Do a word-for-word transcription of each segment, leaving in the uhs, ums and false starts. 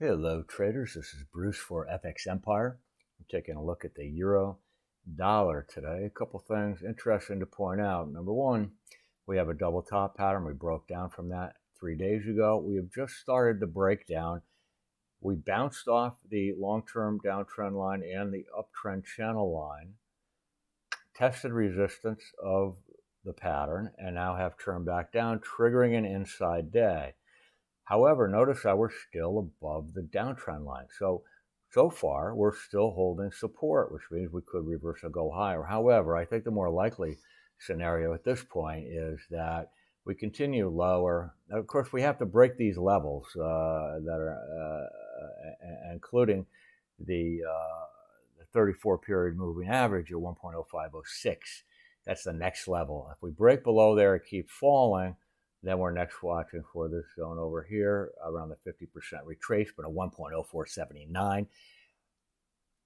Hello traders, this is Bruce for F X Empire. I'm taking a look at the euro dollar today. A couple things interesting to point out. Number one, we have a double top pattern. We broke down from that three days ago. We have just started the breakdown. We bounced off the long-term downtrend line and the uptrend channel line, tested resistance of the pattern, and now have turned back down, triggering an inside day. However, notice how we're still above the downtrend line. So, so far, we're still holding support, which means we could reverse and go higher. However, I think the more likely scenario at this point is that we continue lower. Now, of course, we have to break these levels uh, that are, uh, including the, uh, the thirty-four period moving average at one point oh five oh six. That's the next level. If we break below there and keep falling, then we're next watching for this zone over here around the fifty percent retracement of one point oh four seven nine.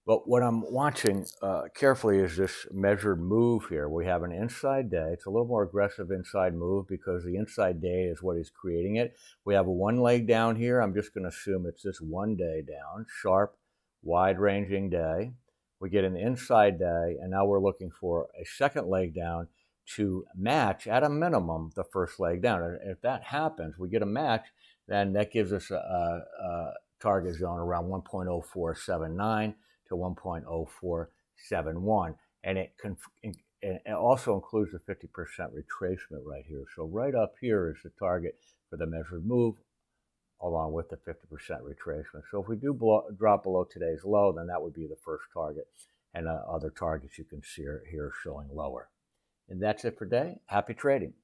But what I'm watching uh, carefully is this measured move here. We have an inside day. It's a little more aggressive inside move because the inside day is what is creating it. We have a one leg down here. I'm just going to assume it's this one day down, sharp, wide-ranging day. We get an inside day, and now we're looking for a second leg down to match at a minimum the first leg down. And if that happens, we get a match, then that gives us a, a, a target zone around one point oh four seven nine to one point oh four seven one. And it, it also includes the fifty percent retracement right here. So right up here is the target for the measured move along with the fifty percent retracement. So if we do blow, drop below today's low, then that would be the first target, and uh, other targets you can see are here showing lower. And that's it for today. Happy trading.